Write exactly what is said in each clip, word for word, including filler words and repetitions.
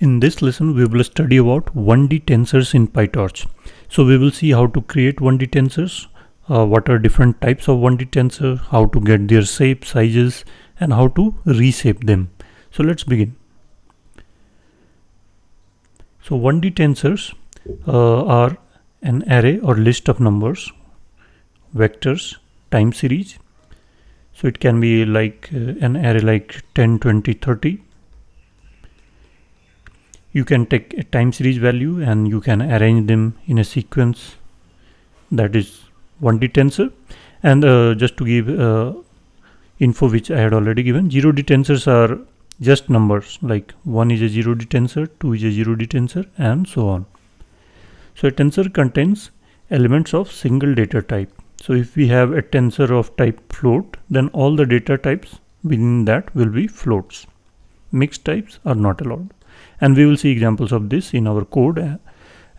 In this lesson, we will study about one D tensors in PyTorch. So we will see how to create one D tensors, uh, what are different types of one D tensor, how to get their shape, sizes, and how to reshape them. So let's begin. So one D tensors uh, are an array or list of numbers, vectors, time series. So it can be like uh, an array like ten, twenty, thirty. You can take a time series value and you can arrange them in a sequence. That is one D tensor. And uh, just to give uh, info which I had already given, zero D tensors are just numbers, like one is a zero D tensor, two is a zero D tensor, and so on. So a tensor contains elements of single data type. So if we have a tensor of type float, then all the data types within that will be floats. Mixed types are not allowed. And we will see examples of this in our code,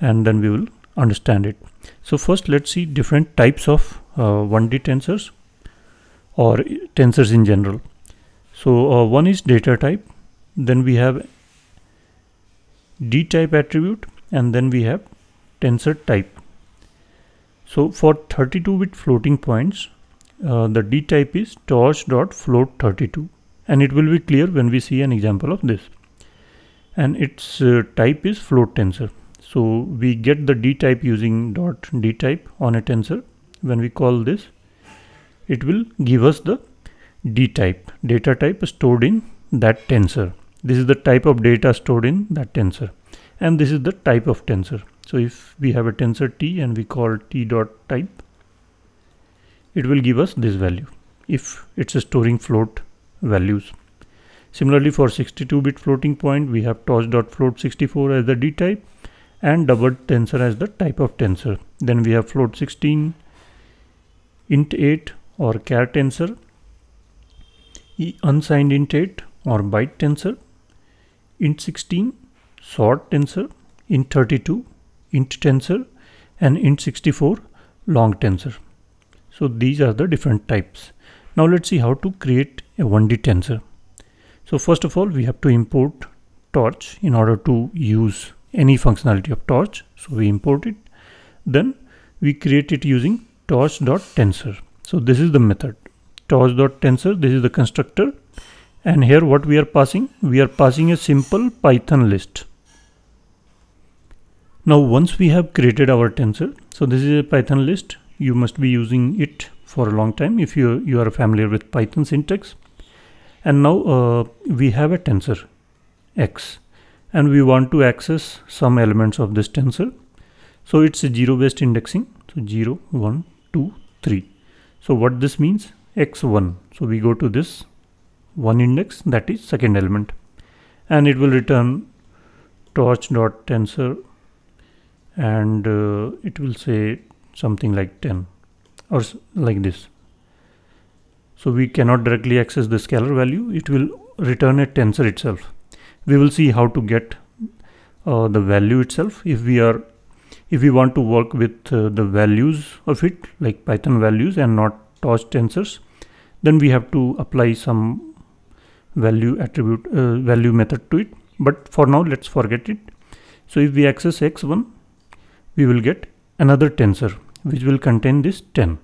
and then we will understand it. So first let's see different types of uh, one D tensors or tensors in general. So uh, one is data type, then we have D type attribute, and then we have tensor type. So for thirty-two bit floating points, uh, the D type is torch dot float thirty-two, and it will be clear when we see an example of this. And its uh, type is float tensor. So we get the D type using dot D type on a tensor. When we call this, it will give us the D type, data type stored in that tensor. This is the type of data stored in that tensor, and this is the type of tensor. So if we have a tensor T and we call T dot type, it will give us this value if it's storing float values. Similarly, for sixty-two bit floating point, we have torch dot float sixty-four as the D type and double tensor as the type of tensor. Then we have float sixteen, int eight or char tensor, unsigned int eight or byte tensor, int sixteen, sort tensor, int thirty-two, int tensor, and int sixty-four, long tensor. So these are the different types. Now let's see how to create a one D tensor. So first of all, we have to import torch in order to use any functionality of torch. So we import it. Then we create it using torch dot tensor. So this is the method torch dot tensor. This is the constructor. And here what we are passing? We are passing a simple Python list. Now once we have created our tensor, so this is a Python list. You must be using it for a long time if you, you are familiar with Python syntax. And now uh, we have a tensor X, and we want to access some elements of this tensor. So it's a zero based indexing. So zero, one, two, three. So what this means? X one. So we go to this one index, that is second element, and it will return torch dot tensor, and uh, it will say something like ten or like this. So we cannot directly access the scalar value. It will return a tensor itself. We will see how to get uh, the value itself. If we are, if we want to work with uh, the values of it, like Python values and not torch tensors, then we have to apply some value attribute, uh, value method to it. But for now, let's forget it. So if we access X one, we will get another tensor which will contain this ten.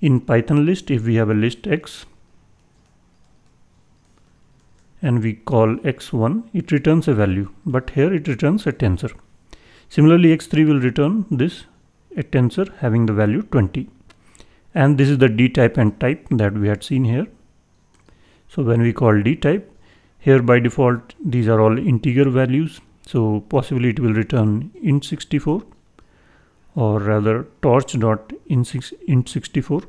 In Python list, if we have a list X and we call X one, it returns a value, but here it returns a tensor. Similarly, X three will return this, a tensor having the value twenty. And this is the D type and type that we had seen here. So when we call D type, here by default, these are all integer values. So possibly it will return int sixty-four. Or rather torch dot int sixty-four,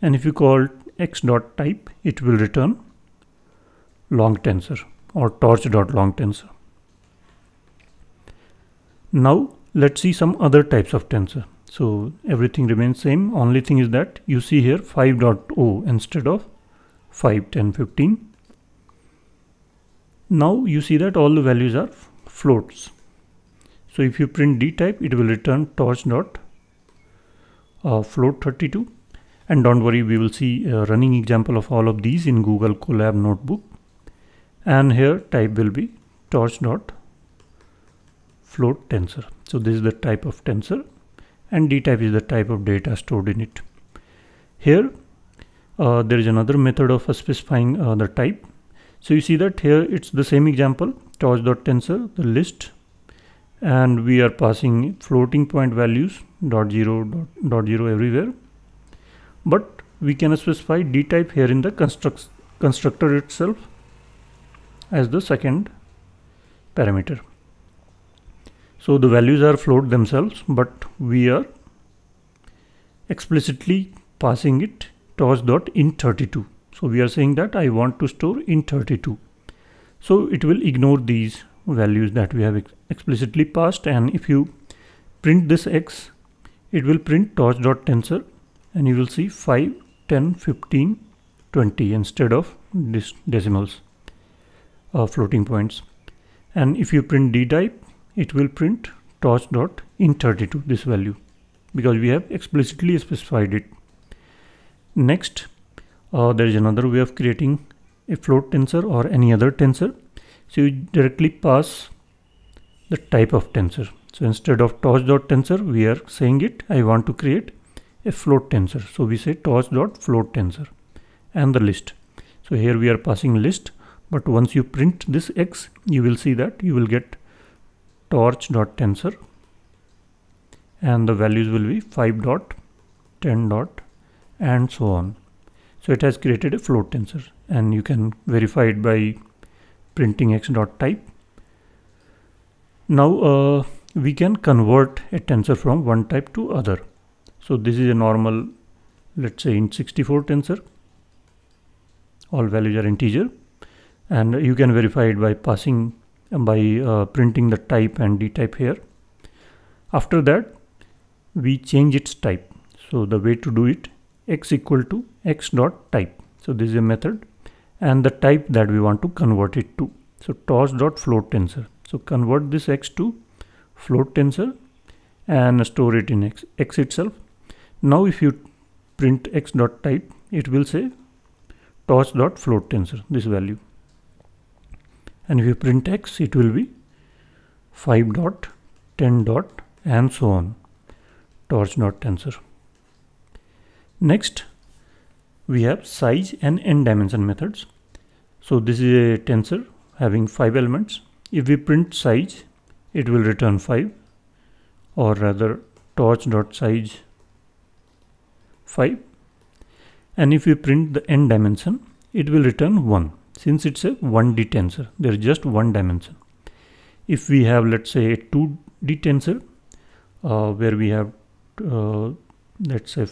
and if you call x dot type, it will return long tensor or torch dot long tensor. Now let's see some other types of tensor. So everything remains same. Only thing is that you see here five dot zero instead of five, ten, fifteen. Now you see that all the values are floats. So if you print D type, it will return torch dot uh, float thirty-two. And don't worry, we will see a running example of all of these in Google Colab notebook. And here type will be torch.float tensor. So this is the type of tensor, and dtype is the type of data stored in it. Here uh, there is another method of uh, specifying uh, the type. So you see that here it's the same example, torch.tensor, the list, and we are passing floating point values dot zero dot, dot zero everywhere, but we can specify dtype here in the construct constructor itself as the second parameter. So the values are float themselves, but we are explicitly passing it torch.int thirty-two. So we are saying that I want to store int thirty-two. So it will ignore these values that we have ex explicitly passed, and if you print this x, it will print torch.tensor, and you will see five, ten, fifteen, twenty instead of this decimals, uh, floating points. And if you print dtype, it will print torch.int thirty-two, this value, because we have explicitly specified it. Next, uh, there is another way of creating a float tensor or any other tensor. So you directly pass the type of tensor. So instead of torch.tensor, we are saying it, I want to create a float tensor. So we say torch.float tensor and the list. So here we are passing list, but once you print this x, you will see that you will get torch.tensor, and the values will be five dot, ten dot, and so on. So it has created a float tensor, and you can verify it by printing x.type. Now uh, we can convert a tensor from one type to other. So this is a normal, let's say, int sixty-four tensor. All values are integer, and you can verify it by passing by uh, printing the type and dtype here. After that, we change its type. So the way to do it, x equal to x dot type. So this is a method, and the type that we want to convert it to. So torch.float tensor. So convert this x to float tensor and store it in x, x itself. Now if you print x dot type, it will say torch.float tensor, this value. And if you print x, it will be five dot, ten dot, and so on, torch.tensor. Next, we have size and end dimension methods. So this is a tensor having five elements. If we print size, it will return five, or rather torch.size five. And if we print the end dimension, it will return one. Since it's a one D tensor, there is just one dimension. If we have, let's say, a two D tensor, uh, where we have, uh, let's say,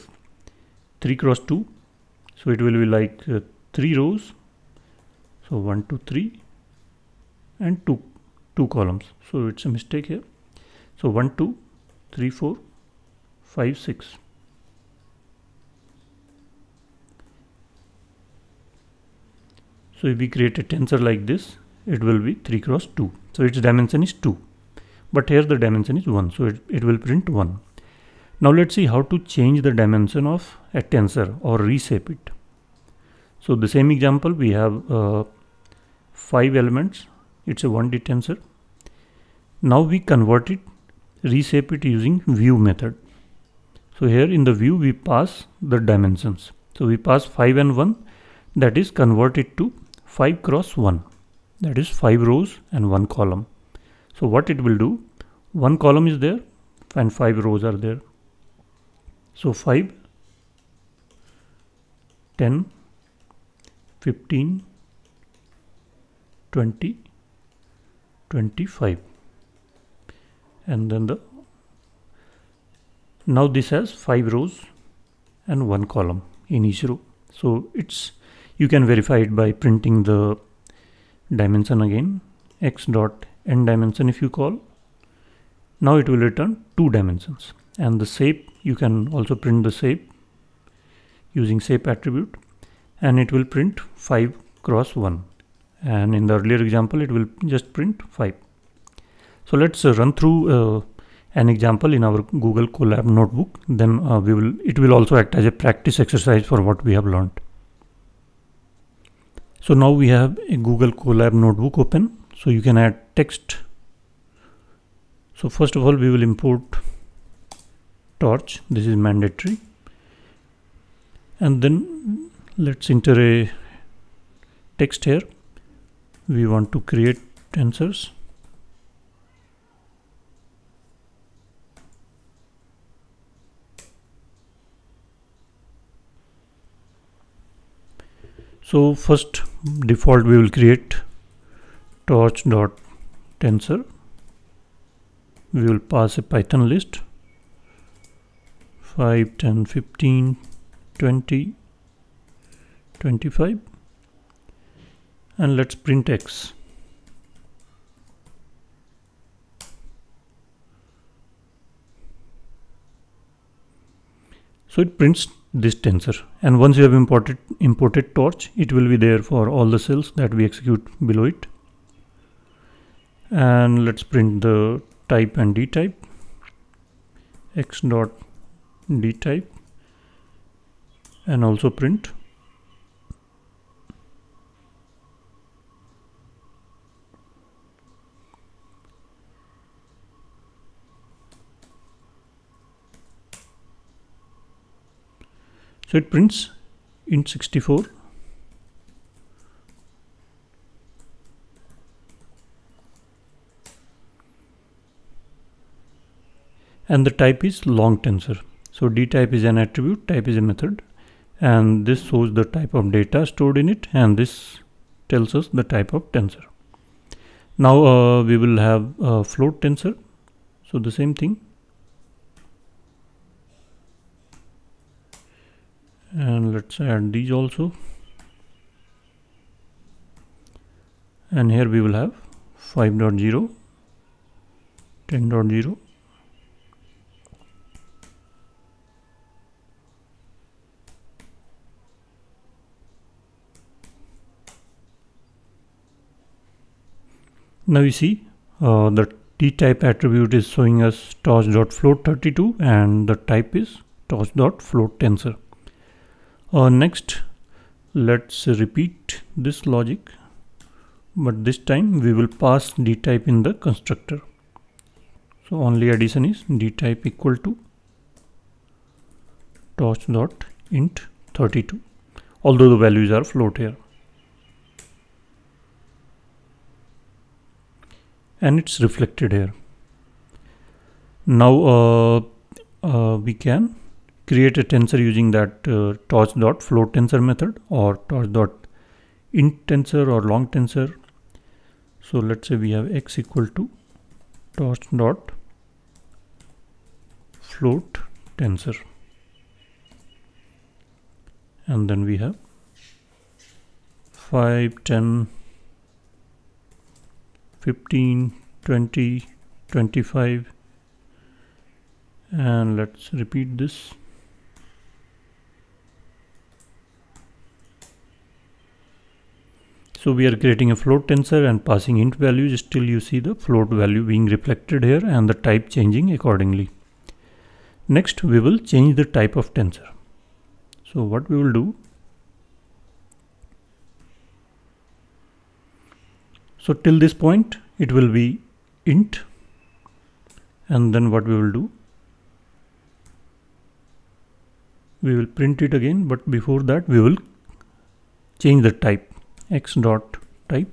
three cross two, so it will be like uh, three rows, so one, two, three, and two, two columns. So it's a mistake here. So one, two, three, four, five, six. So if we create a tensor like this, it will be three cross two. So its dimension is two, but here the dimension is one. So it, it will print one. Now let's see how to change the dimension of a tensor or reshape it. So the same example, we have uh, five elements. It's a one D tensor. Now we convert it, reshape it using view method. So here in the view, we pass the dimensions. So we pass five and one, that is converted to five cross one, that is five rows and one column. So what it will do, one column is there and five rows are there. So five, ten, fifteen, twenty, twenty-five, and then the now this has five rows and one column in each row. So it's you can verify it by printing the dimension again, x dot n dimension if you call. Now it will return two dimensions, and the shape, you can also print the shape using shape attribute, and it will print five cross one, and in the earlier example it will just print five. So let's uh, run through uh, an example in our Google Colab notebook, then uh, we will it will also act as a practice exercise for what we have learned. So now we have a Google Colab notebook open. So you can add text. So first of all, we will import torch. This is mandatory. And then let's enter a text here. We want to create tensors. So first default we will create torch.tensor. We will pass a Python list five, ten, fifteen, twenty, twenty-five, and let's print x. So it prints this tensor, and once you have imported imported torch, it will be there for all the cells that we execute below it. And let's print the type and dtype, x dot dtype, and also print. So it prints int sixty-four. And the type is long tensor. So dtype is an attribute, type is a method. And this shows the type of data stored in it. And this tells us the type of tensor. Now uh, we will have a float tensor. So the same thing. And let's add these also, and here we will have five dot zero, ten dot zero, now you see uh, the dtype attribute is showing us torch dot float thirty-two and the type is torch dot float tensor. Uh, next, let's repeat this logic, but this time we will pass dtype in the constructor. So only addition is dtype equal to torch dot int thirty-two, although the values are float here. And it's reflected here. Now uh, uh, we can create a tensor using that uh, torch.floatTensor method or torch.intTensor or long tensor. So let's say we have x equal to torch.floatTensor, and then we have five, ten, fifteen, twenty, twenty-five, and let's repeat this. So we are creating a float tensor and passing int values. Still you see the float value being reflected here and the type changing accordingly. Next we will change the type of tensor. So what we will do, so till this point it will be int, and then what we will do, we will print it again, but before that we will change the type. X dot type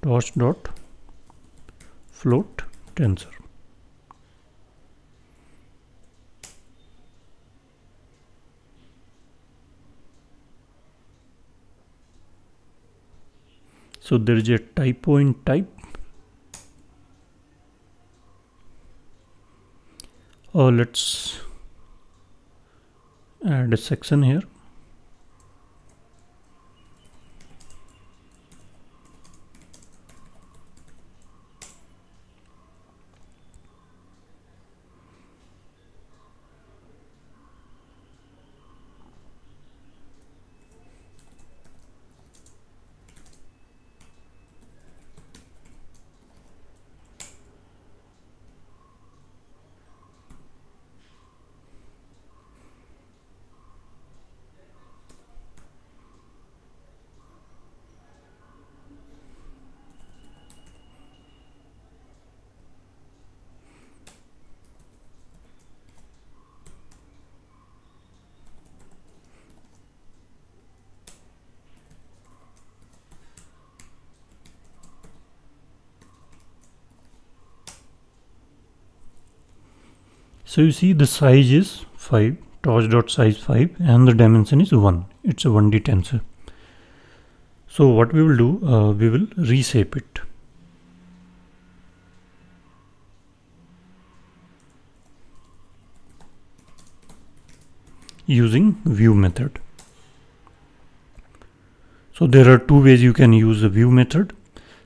torch dot float tensor. So there is a typo in type. Uh, let's add a section here. So you see the size is five, torch.size five, and the dimension is one. It's a one D tensor. So what we will do, uh, we will reshape it. Using view method. So there are two ways you can use the view method.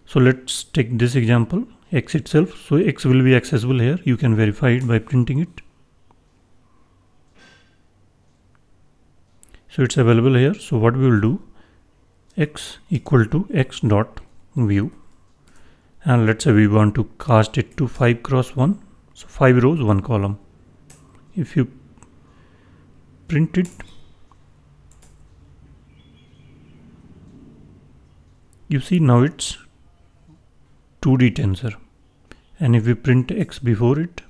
So let's take this example, X itself. So X will be accessible here. You can verify it by printing it. So it's available here. So what we will do, X equal to X dot view, and let's say we want to cast it to five cross one. So five rows, one column. If you print it, you see now it's two D tensor, and if we print X before it,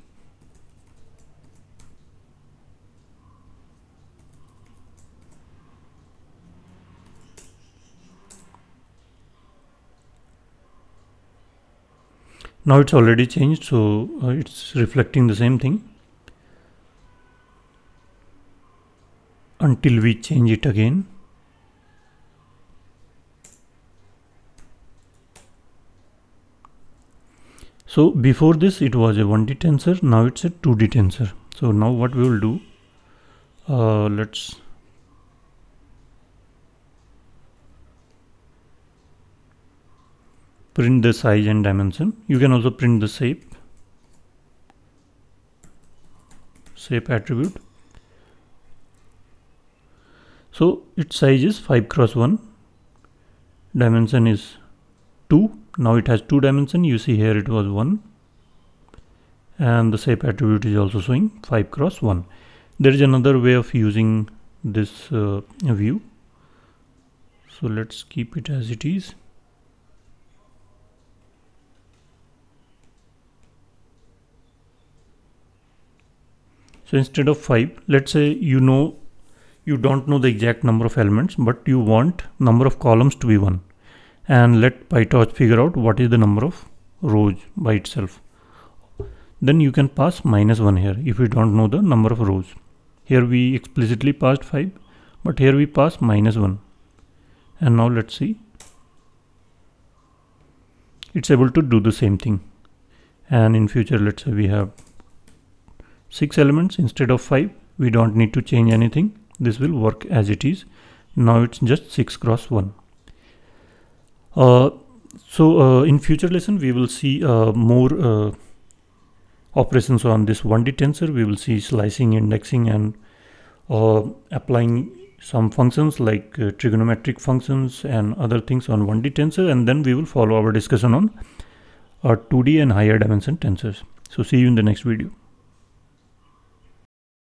now it's already changed, so uh, it's reflecting the same thing until we change it again. So before this it was a one D tensor, now it's a two D tensor. So now what we will do, uh, let's print the size and dimension. You can also print the shape, shape attribute. So its size is five cross one, dimension is two. Now it has two dimension. You see here it was one, and the shape attribute is also showing five cross one. There is another way of using this uh, view. So let's keep it as it is. So instead of five, let's say you know you don't know the exact number of elements, but you want number of columns to be one. And let PyTorch figure out what is the number of rows by itself. Then you can pass minus one here if you don't know the number of rows. Here we explicitly passed five, but here we pass minus one. And now let's see. It's able to do the same thing. And in future, let's say we have six elements instead of five. We don't need to change anything. This will work as it is. Now it's just six cross one. Uh, so uh, in future lesson we will see uh, more uh, operations on this one D tensor. We will see slicing, indexing, and uh, applying some functions like uh, trigonometric functions and other things on one D tensor, and then we will follow our discussion on our two D and higher dimension tensors. So see you in the next video.